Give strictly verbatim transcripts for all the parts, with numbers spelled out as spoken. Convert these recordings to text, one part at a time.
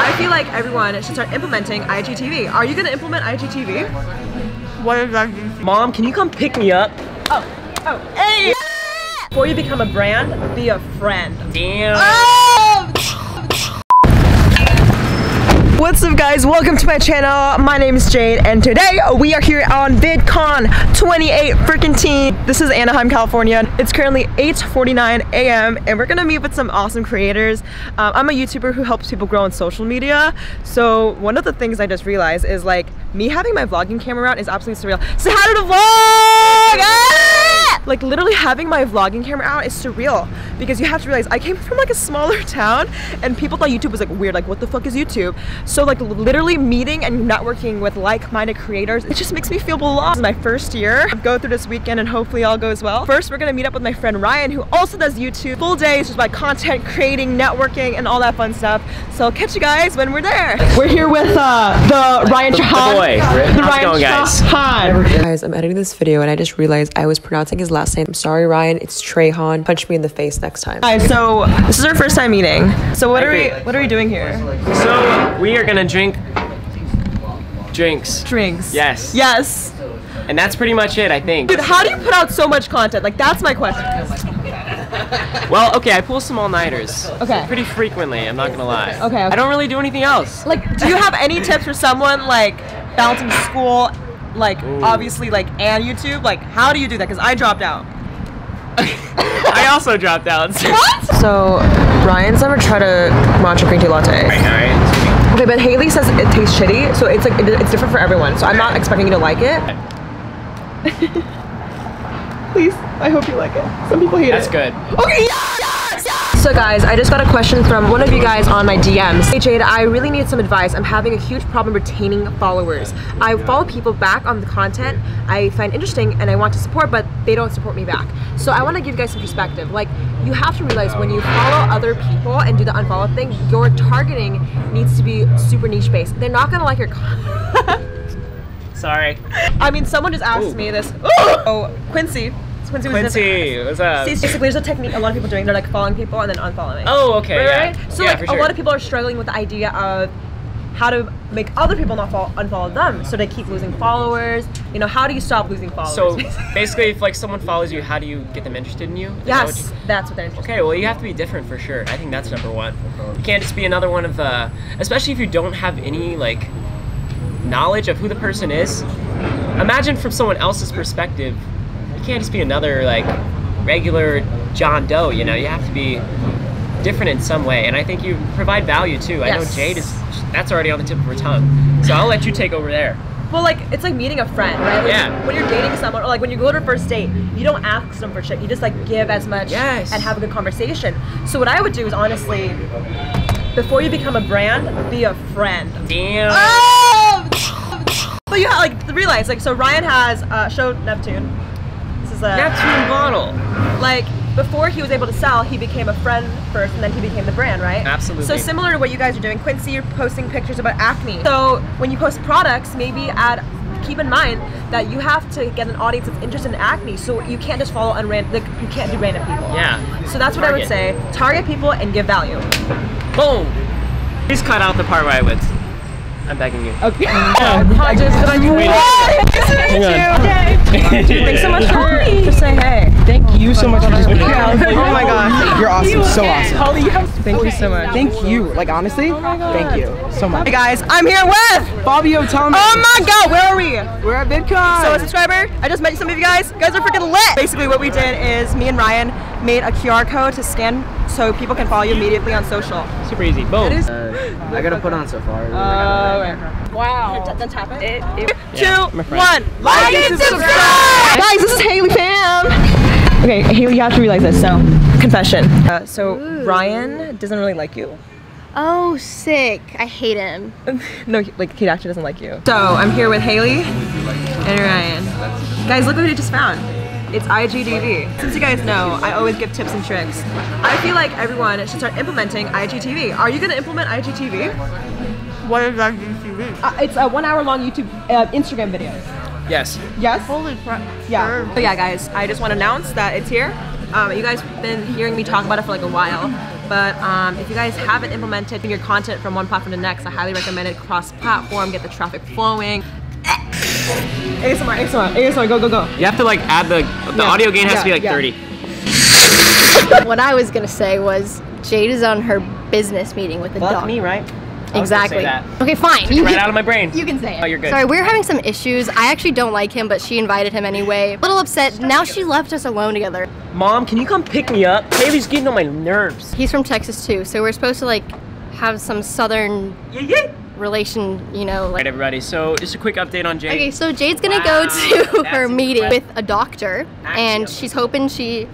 I feel like everyone should start implementing I G T V. Are you gonna implement I G T V? What is I G T V? Mom, can you come pick me up? Oh, oh, hey! Yeah! Before you become a brand, be a friend. Damn. Oh! What's up, guys? Welcome to my channel. My name is Jade, and today we are here on VidCon twenty-eight freaking teen. This is Anaheim, California. It's currently eight forty-nine A M and we're gonna meet with some awesome creators. Um, I'm a YouTuber who helps people grow on social media. So one of the things I just realized is like me having my vlogging camera out is absolutely surreal. So how did the vlog? Ah! Like literally having my vlogging camera out is surreal because you have to realize I came from like a smaller town and people thought YouTube was like weird. Like what the fuck is YouTube? So like literally meeting and networking with like-minded creators, it just makes me feel belonged. This is my first year. I'll go through this weekend and hopefully all goes well. First, we're gonna meet up with my friend Ryan, who also does YouTube full days, just like content creating, networking, and all that fun stuff. So I'll catch you guys when we're there. We're here with uh, the Ryan Chahab. The boy. How's the Ryan going, guys? Guys, I'm editing this video and I just realized I was pronouncing his last name. I'm sorry, Ryan. It's Trehan. Punch me in the face next time. Hi. So this is our first time meeting. So what I are we? Like, what are we doing here? So we are gonna drink drinks. Drinks. Yes. Yes. And that's pretty much it, I think. Dude, how do you put out so much content? Like, that's my question. Well, okay, I pull some all-nighters. Okay. Pretty frequently, I'm not gonna lie. Okay, okay. I don't really do anything else. Like, do you have any tips for someone, like, balancing school, like, ooh, obviously, like, and YouTube? Like, how do you do that? Because I dropped out. I also dropped out. What? So, Ryan's never tried a matcha green tea latte. All right. Okay, but Haley says it tastes shitty, so it's, like, it's different for everyone, so I'm not expecting you to like it. Please, I hope you like it. Some people hate it. That's good. Okay, yes, yes, yes! So guys, I just got a question from one of you guys on my D Ms. Hey Jade, I really need some advice. I'm having a huge problem retaining followers. I follow people back on the content I find interesting and I want to support, but they don't support me back. So I want to give you guys some perspective. Like, you have to realize when you follow other people and do the unfollow thing, your targeting needs to be super niche based. They're not going to like your content. Sorry. I mean, someone just asked ooh me this. Ooh! Oh, Quincy. Quincy, was Quincy what's up? See, basically, there's a technique a lot of people doing. They're like following people and then unfollowing. Oh, okay. Right? Yeah. So, yeah, like, for sure, a lot of people are struggling with the idea of how to make other people not follow, unfollow them, so they keep losing followers. You know, how do you stop losing followers? So, basically, if like someone follows you, how do you get them interested in you? Is yes, that what you... that's what they're interested in. Okay, well, you have to be different for sure. I think that's number one. You can't just be another one of, uh, especially if you don't have any, like, knowledge of who the person is. Imagine from someone else's perspective. You can't just be another like regular John Doe, you know, you have to be different in some way, and I think you provide value too. Yes. I know Jade is, that's already on the tip of her tongue, so I'll let you take over there. Well, like, it's like meeting a friend, right? Like, yeah. When you're dating someone, or like when you go to a first date, you don't ask them for shit, you just like give as much yes and have a good conversation. So what I would do is honestly, before you become a brand, be a friend. Damn. Oh! But you have like realize like so Ryan has uh, show Neptune. This is a Neptune bottle. Like before he was able to sell, he became a friend first, and then he became the brand, right? Absolutely. So similar to what you guys are doing, Quincy, you're posting pictures about acne. So when you post products, maybe add. Keep in mind that you have to get an audience that's interested in acne, so you can't just follow on random. Like, you can't do random people. Yeah. So that's what target. I would say. Target people and give value. Boom. Please cut out the part where I went. I'm begging you. Okay. I just I'm you. Thanks so much for just saying hey. Thank you so much for just being here. Oh my god. You're awesome. So awesome. Thank you so much. Thank you. Like honestly, thank you so much. Hey guys, I'm here with Bobby Otomi. Oh my god, where are we? We're at VidCon. So a subscriber, I just met some of you guys. You guys are freaking lit. Basically what we did is me and Ryan made a Q R code to scan so people can follow you immediately on social. Super easy. Boom. Uh, I gotta put on so far. Uh, okay. Wow. That's happened. It, it, two, yeah, one. Like and subscribe! Guys, this is Haley Pam. Okay, Haley, you have to realize this. So, confession. Uh, so, ooh. Ryan doesn't really like you. Oh, sick. I hate him. No, he, like, he actually doesn't like you. So, I'm here with Haley and Ryan. Guys, look what we just found. It's I G T V. Since you guys know, I always give tips and tricks. I feel like everyone should start implementing I G T V. Are you gonna implement I G T V? What is I G T V? Uh, it's a one hour long YouTube, uh, Instagram video. Yes. Yes? Holy crap. Yeah. So yeah guys, I just want to announce that it's here. Um, you guys have been hearing me talk about it for like a while. But um, if you guys haven't implemented your content from one platform to the next, I highly recommend it cross-platform, get the traffic flowing. A S M R, A S M R, A S M R, go, go, go. You have to like add the, the yeah. audio gain has yeah, to be like yeah. thirty. What I was gonna say was Jade is on her business meeting with the dog. Fuck me, right? Exactly. Okay, fine. Took you right can, out of my brain. You can say it. Oh, you're good. Sorry, we we're having some issues. I actually don't like him, but she invited him anyway. A little upset. Shut now she left us alone together. Mom, can you come pick me up? Haley's getting on my nerves. He's from Texas too, so we're supposed to like have some southern yeah, yeah. relation, you know. Like. All right, everybody. So just a quick update on Jade. Okay, so Jade's gonna wow. go to That's her meeting impressive. with a doctor, That's and impressive. she's hoping she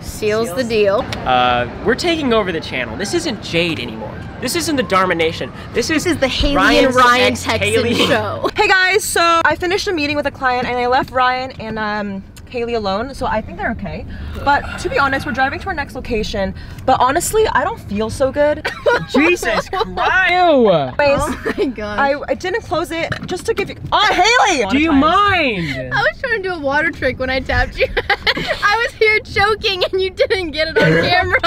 seals, seals the deal. Uh, we're taking over the channel. This isn't Jade anymore. This isn't the DarmaNATION. This is, this is the Haley Ryan's and Ryan Texan show. Hey guys, so I finished a meeting with a client and I left Ryan and um, Haley alone, so I think they're okay. But to be honest, we're driving to our next location, but honestly, I don't feel so good. Jesus Christ! Ew. Anyways, oh my gosh. I, I didn't close it, just to give you- Oh, Haley! Do you mind? I was trying to do a water trick when I tapped you. I was here choking and you didn't get it on camera.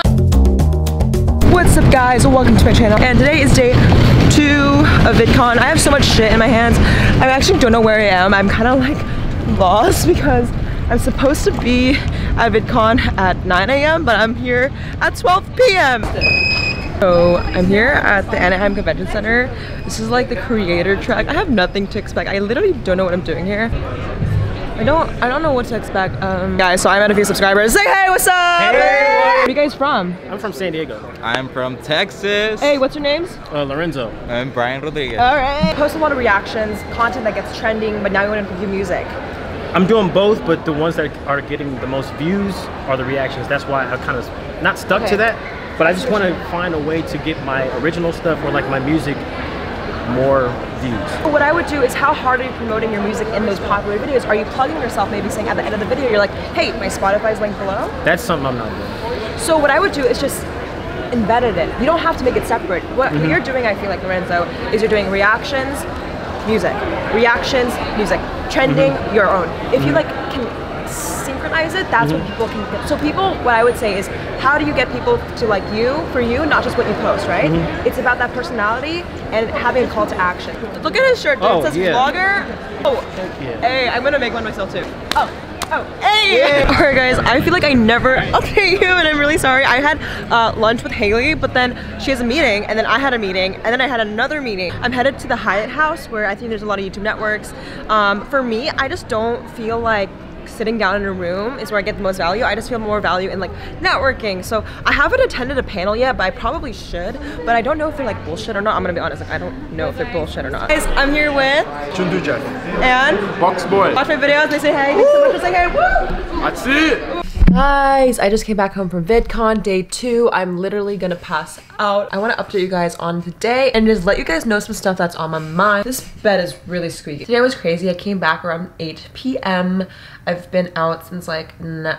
What's up guys, welcome to my channel, and today is day two of VidCon. I have so much shit in my hands. I actually don't know where I am. I'm kind of like lost because I'm supposed to be at VidCon at nine A M but I'm here at twelve P M So I'm here at the Anaheim Convention Center. This is like the creator track. I have nothing to expect. I literally don't know what I'm doing here. I don't I don't know what to expect. Um, guys, so I'm at a few subscribers. Say hey, what's up? Hey. Hey. Where are you guys from? I'm from San Diego. I'm from Texas. Hey, what's your names? Uh, Lorenzo. I'm Brian Rodriguez. All right. Post a lot of reactions, content that gets trending, but now you want to do music. I'm doing both, but the ones that are getting the most views are the reactions. That's why I kind of not stuck okay. to that, but I just want to find a way to get my original stuff or like my music more views. What I would do is, how hard are you promoting your music in those popular videos? Are you plugging yourself, maybe saying at the end of the video, you're like, hey, my Spotify's linked below? That's something I'm not doing. So what I would do is just embed it in. You don't have to make it separate. What mm-hmm. you're doing, I feel like, Lorenzo, is you're doing reactions, music. Reactions, music. Trending, mm-hmm. your own. If mm-hmm. you like can synchronize it, that's mm-hmm. what people can get. So people, what I would say is, how do you get people to like you, for you, not just what you post, right? Mm-hmm. It's about that personality and having a call to action. Look at his shirt, dude. Oh, it says yeah. vlogger. Oh, yeah. Hey, I'm gonna make one myself too. Oh. Oh, hey! Yeah. Alright guys, I feel like I never update you and I'm really sorry. I had uh, lunch with Haley, but then she has a meeting and then I had a meeting and then I had another meeting. I'm headed to the Hyatt House where I think there's a lot of YouTube networks. Um, for me, I just don't feel like sitting down in a room is where I get the most value. I just feel more value in like networking. So I haven't attended a panel yet, but I probably should. But I don't know if they're like bullshit or not. I'm gonna be honest, like I don't know if they're bullshit or not. Guys, I'm here with Chundu Jia and Boxboy. Watch my videos, they say hey. Woo! So much to say hey. Woo! That's it. Guys, I just came back home from VidCon day two. I'm literally gonna pass out. I wanna update you guys on today and just let you guys know some stuff that's on my mind. This bed is really squeaky. Today was crazy. I came back around eight P M I've been out since like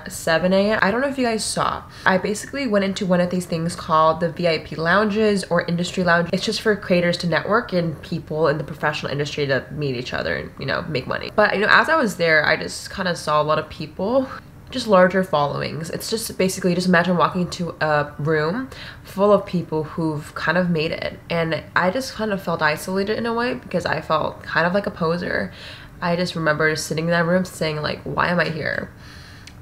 seven A M I don't know if you guys saw. I basically went into one of these things called the V I P lounges or industry lounge. It's just for creators to network and people in the professional industry to meet each other and, you know, make money. But, you know, as I was there, I just kind of saw a lot of people, just larger followings. It's just basically, just imagine walking into a room full of people who've kind of made it. And I just kind of felt isolated in a way because I felt kind of like a poser. I just remember sitting in that room saying like, why am I here?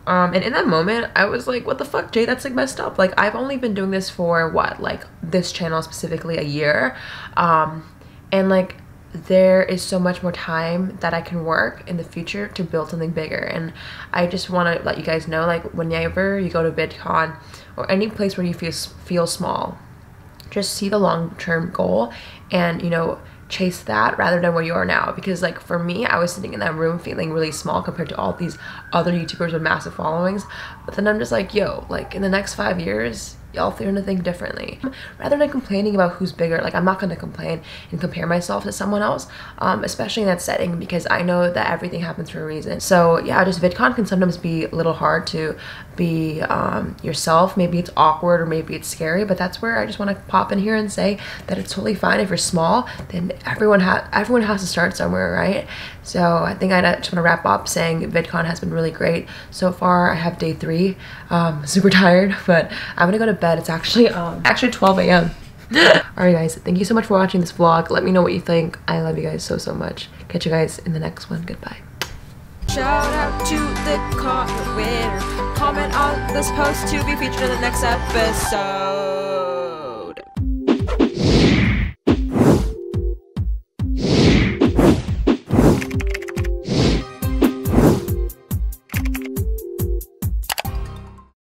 Um, and in that moment, I was like, what the fuck, Jay, that's like messed up. Like I've only been doing this for what, like this channel specifically a year. Um, and like, there is so much more time that I can work in the future to build something bigger. And I just want to let you guys know, like whenever you go to VidCon or any place where you feel feel small, just see the long-term goal and, you know, chase that rather than where you are now. Because like for me, I was sitting in that room feeling really small compared to all these other YouTubers with massive followings. But then I'm just like, yo, like in the next five years, y'all are gonna think differently. Rather than complaining about who's bigger, like I'm not gonna complain and compare myself to someone else, um, especially in that setting, because I know that everything happens for a reason. So yeah, just VidCon can sometimes be a little hard to be um, yourself. Maybe it's awkward or maybe it's scary, but that's where I just want to pop in here and say that it's totally fine. If you're small, then everyone, ha everyone has to start somewhere, right? So I think I just want to wrap up saying VidCon has been really great. So far, I have day three. Um, super tired, but I'm going to go to bed. It's actually, um, actually twelve A M Alright guys, thank you so much for watching this vlog. Let me know what you think. I love you guys so, so much. Catch you guys in the next one. Goodbye. Shout out to the comment winner. Comment on this post to be featured in the next episode.